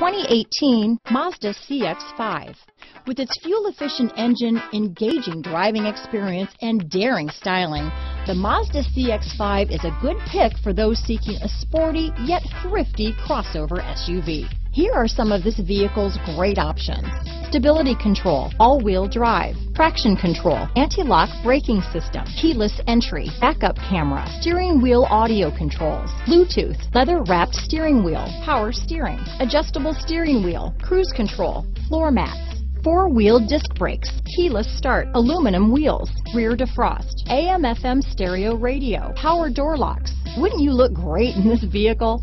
2018 Mazda CX-5. With its fuel-efficient engine, engaging driving experience, and daring styling, the Mazda CX-5 is a good pick for those seeking a sporty yet thrifty crossover SUV. Here are some of this vehicle's great options: stability control, all-wheel drive, traction control, anti-lock braking system, keyless entry, backup camera, steering wheel audio controls, Bluetooth, leather-wrapped steering wheel, power steering, adjustable steering wheel, cruise control, floor mats, four-wheel disc brakes, keyless start, aluminum wheels, rear defrost, AM/FM stereo radio, power door locks. Wouldn't you look great in this vehicle?